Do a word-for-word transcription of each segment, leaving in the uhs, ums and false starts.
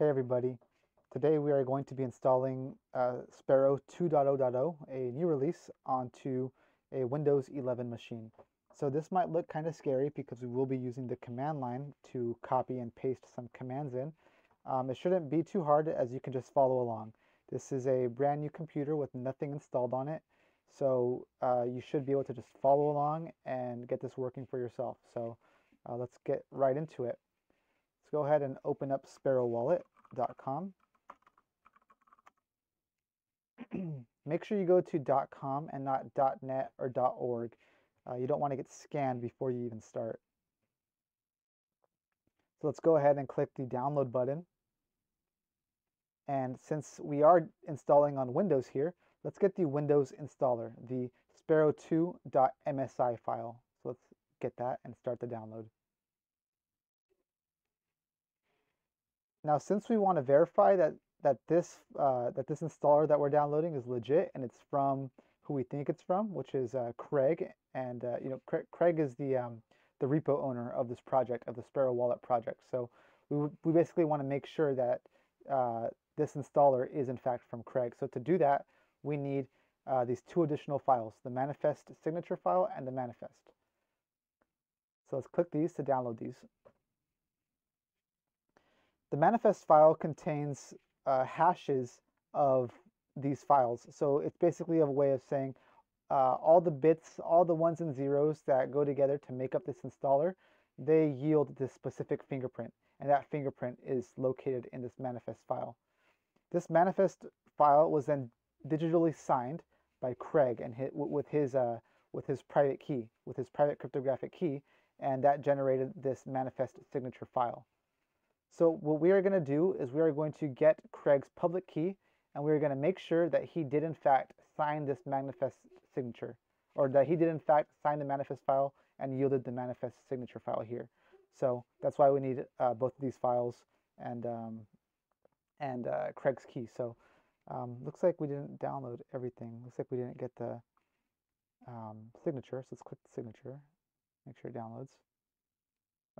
Hey everybody, today we are going to be installing uh, Sparrow two point oh point oh, a new release, onto a Windows eleven machine. So this might look kind of scary because we will be using the command line to copy and paste some commands in. Um, it shouldn't be too hard as you can just follow along. This is a brand new computer with nothing installed on it, so uh, you should be able to just follow along and get this working for yourself. So uh, let's get right into it. Let's go ahead and open up sparrow wallet dot com. Make sure you go to .com and not .net or .org. Uh, you don't want to get scanned before you even start. So let's go ahead and click the download button. And since we are installing on Windows here, let's get the Windows installer, the Sparrow two dot M S I file. So let's get that and start the download. Now, since we want to verify that that this uh, that this installer that we're downloading is legit and it's from who we think it's from, which is uh, Craig, and uh, you know Craig, Craig is the um, the repo owner of this project, of the Sparrow Wallet project. So we we basically want to make sure that uh, this installer is in fact from Craig. So to do that, we need uh, these two additional files: the manifest signature file and the manifest. So let's click these to download these. The manifest file contains uh, hashes of these files. So it's basically a way of saying uh, all the bits, all the ones and zeros that go together to make up this installer, they yield this specific fingerprint. And that fingerprint is located in this manifest file. This manifest file was then digitally signed by Craig and hit, with, his, uh, with his private key, with his private cryptographic key, and that generated this manifest signature file. So what we are going to do is we are going to get Craig's public key, and we are going to make sure that he did in fact sign this manifest signature, or that he did in fact sign the manifest file and yielded the manifest signature file here. So that's why we need uh, both of these files and um, and uh, Craig's key. So um, looks like we didn't download everything. Looks like we didn't get the um, signature. So let's click the signature. Make sure it downloads.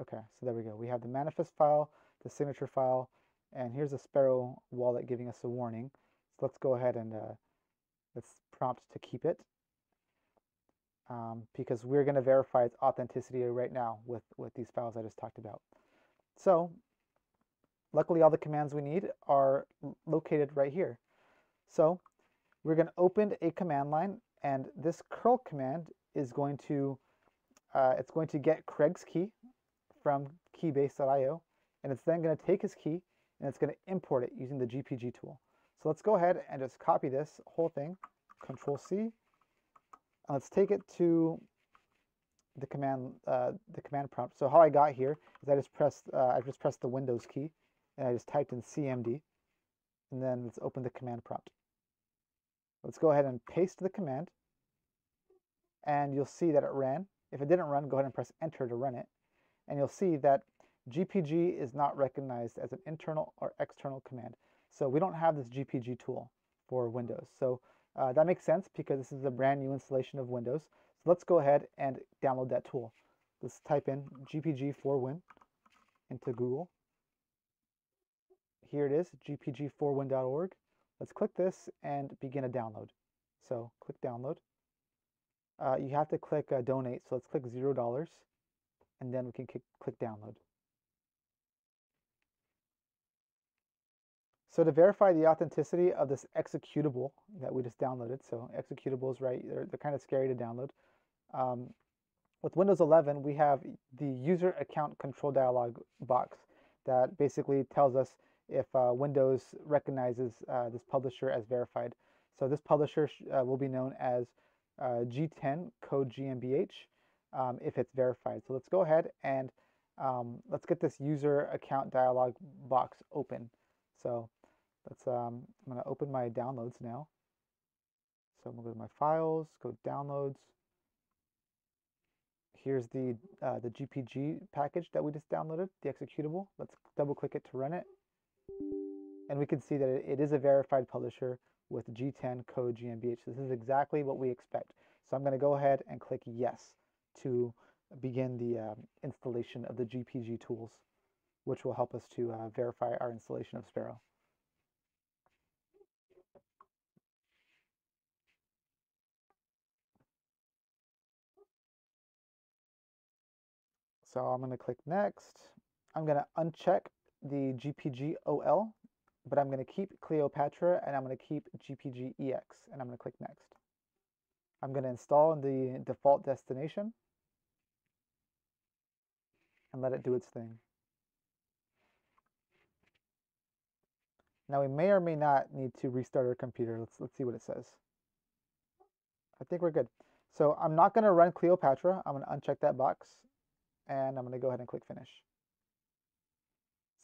Okay, so there we go. We have the manifest file, the signature file, and here's a Sparrow wallet giving us a warning. So let's go ahead and uh, let's prompt to keep it um, because we're going to verify its authenticity right now with, with these files I just talked about. So luckily all the commands we need are located right here. So we're going to open a command line, and this curl command is going to, uh, it's going to get Craig's key from keybase dot i o, and it's then going to take his key and it's going to import it using the G P G tool. So let's go ahead and just copy this whole thing, control C, and let's take it to the command uh, the command prompt. So how I got here is I just pressed uh, I just pressed the Windows key and I just typed in C M D, and then let's open the command prompt. Let's go ahead and paste the command, and you'll see that it ran. If it didn't run, go ahead and press enter to run it. And you'll see that G P G is not recognized as an internal or external command. So we don't have this G P G tool for Windows. So uh, that makes sense because this is a brand new installation of Windows. So let's go ahead and download that tool. Let's type in G P G four win into Google. Here it is, G P G four win dot org. Let's click this and begin a download. So click download. Uh, you have to click uh, donate. So let's click zero dollars. And then we can click, click download. So to verify the authenticity of this executable that we just downloaded, so executables, right, they're, they're kind of scary to download. Um, with Windows eleven, we have the user account control dialog box that basically tells us if uh, Windows recognizes uh, this publisher as verified. So this publisher uh, will be known as uh, G ten Code G m b H. Um, if it's verified. So let's go ahead and um, let's get this user account dialog box open. So let's, um, I'm going to open my downloads now. So I'm going to go to my files, go downloads. Here's the, uh, the G P G package that we just downloaded, the executable. Let's double click it to run it. And we can see that it is a verified publisher with G ten Code G m b H. This is exactly what we expect. So I'm going to go ahead and click yes to begin the um, installation of the G P G tools. which will help us to uh, verify our installation of Sparrow. So I'm going to click next. I'm going to uncheck the G P G O L, but I'm going to keep Cleopatra and I'm going to keep G P G E X, and I'm going to click next. I'm going to install in the default destination and let it do its thing. Now we may or may not need to restart our computer. Let's, let's see what it says. I think we're good. So I'm not going to run Cleopatra. I'm going to uncheck that box. And I'm going to go ahead and click finish.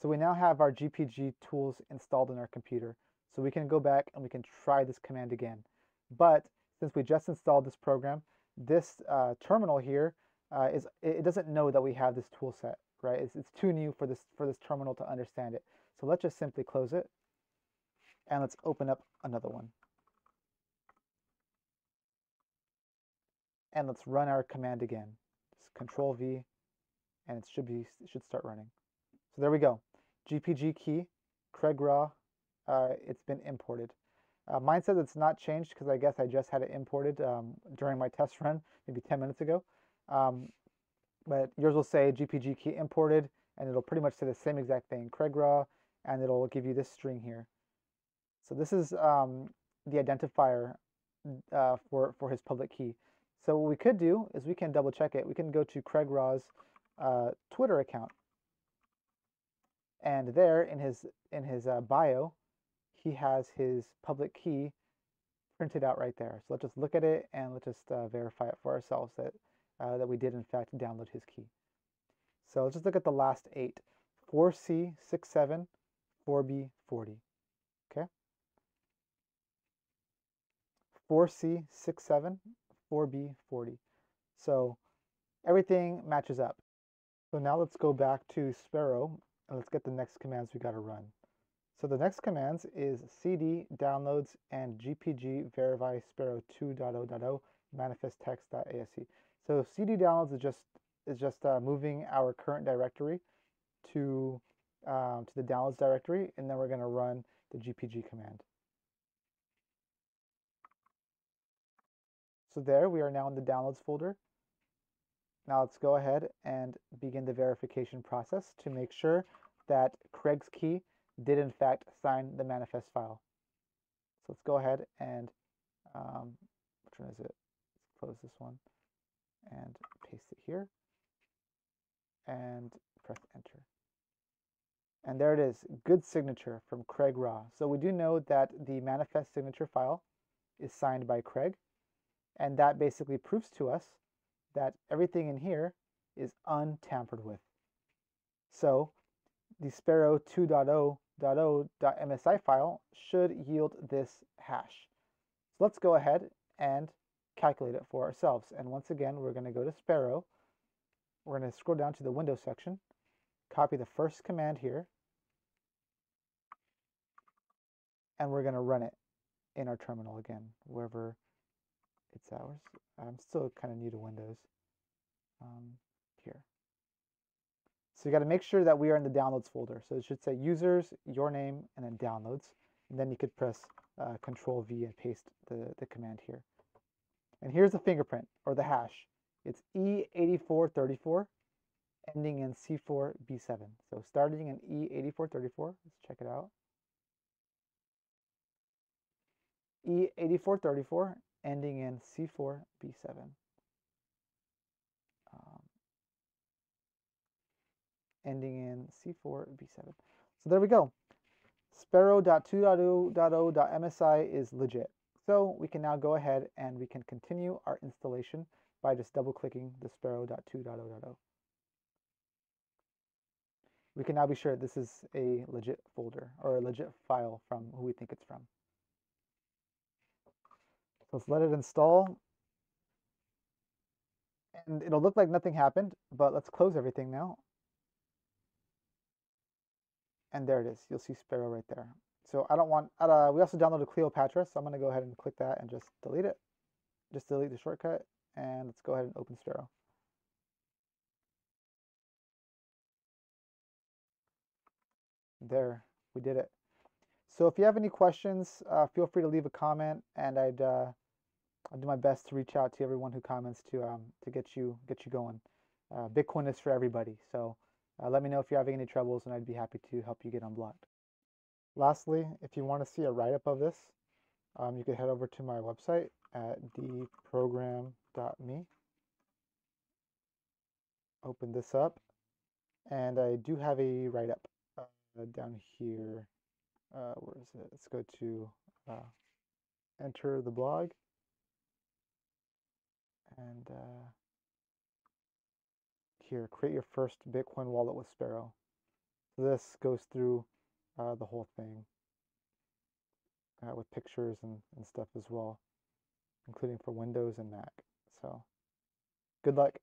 So we now have our G P G tools installed in our computer. So we can go back and we can try this command again. But since we just installed this program, this uh, terminal here uh, is it doesn't know that we have this tool set, right? It's, it's too new for this for this terminal to understand it. So let's just simply close it and let's open up another one. And let's run our command again. Just Control V. And it should be it should start running. So there we go. G P G key, Craig Raw. Uh, it's been imported. Uh, mine says it's not changed because I guess I just had it imported um, during my test run, maybe ten minutes ago. Um, but yours will say G P G key imported, and it'll pretty much say the same exact thing, Craig Raw, and it'll give you this string here. So this is um, the identifier uh, for for his public key. So what we could do is we can double check it. We can go to Craig Raw's Uh, Twitter account, and there in his in his uh, bio he has his public key printed out right there. So let's just look at it and let's just uh, verify it for ourselves that uh, that we did in fact download his key. So let's just look at the last eight: four C six seven, four B forty. Okay, four C six seven, four B forty. So everything matches up. So now let's go back to Sparrow and let's get the next commands we got to run. So the next commands is cd downloads and gpg verify sparrow two dot zero dot zero manifest text dot A S C. So cd downloads is just is just uh, moving our current directory to um, to the downloads directory, and then we're going to run the G P G command. So there we are now in the downloads folder. Now let's go ahead and begin the verification process to make sure that Craig's key did in fact sign the manifest file. So let's go ahead and, um, which one is it? Let's close this one and paste it here and press enter. And there it is, good signature from Craig Raw. So we do know that the manifest signature file is signed by Craig, and that basically proves to us that everything in here is untampered with. So the sparrow two dot zero dot zero dot M S I file should yield this hash. So let's go ahead and calculate it for ourselves. And once again, we're going to go to Sparrow. We're going to scroll down to the Windows section, copy the first command here, and we're going to run it in our terminal again, wherever it's ours. I'm still kind of new to Windows um, here. So you got to make sure that we are in the downloads folder. So it should say users, your name, and then downloads. And then you could press uh, Control V and paste the, the command here. And here's the fingerprint or the hash. It's E eight four three four ending in C four B seven. So starting in E eight four three four, let's check it out. E eight four three four ending in C four B seven. Um, ending in C four B seven. So there we go. Sparrow two dot zero dot zero dot M S I is legit. So we can now go ahead and we can continue our installation by just double clicking the Sparrow two dot zero dot zero. We can now be sure this is a legit folder or a legit file from who we think it's from. Let's let it install, and it'll look like nothing happened, but let's close everything now. And there it is. You'll see Sparrow right there. So I don't want, uh, we also downloaded Cleopatra, so I'm going to go ahead and click that and just delete it. Just delete the shortcut, and let's go ahead and open Sparrow. There, we did it. So if you have any questions, uh, feel free to leave a comment, and I'd uh, I'll do my best to reach out to everyone who comments to um, to get you get you going. Uh, Bitcoin is for everybody, so uh, let me know if you're having any troubles, and I'd be happy to help you get unblocked. Lastly, if you want to see a write-up of this, um, you can head over to my website at d program dot m e. Open this up, and I do have a write-up uh, down here. Uh, where is it? Let's go to uh, enter the blog, and uh, here, create your first Bitcoin wallet with Sparrow. This goes through uh, the whole thing uh, with pictures and, and stuff as well, including for Windows and Mac. So good luck.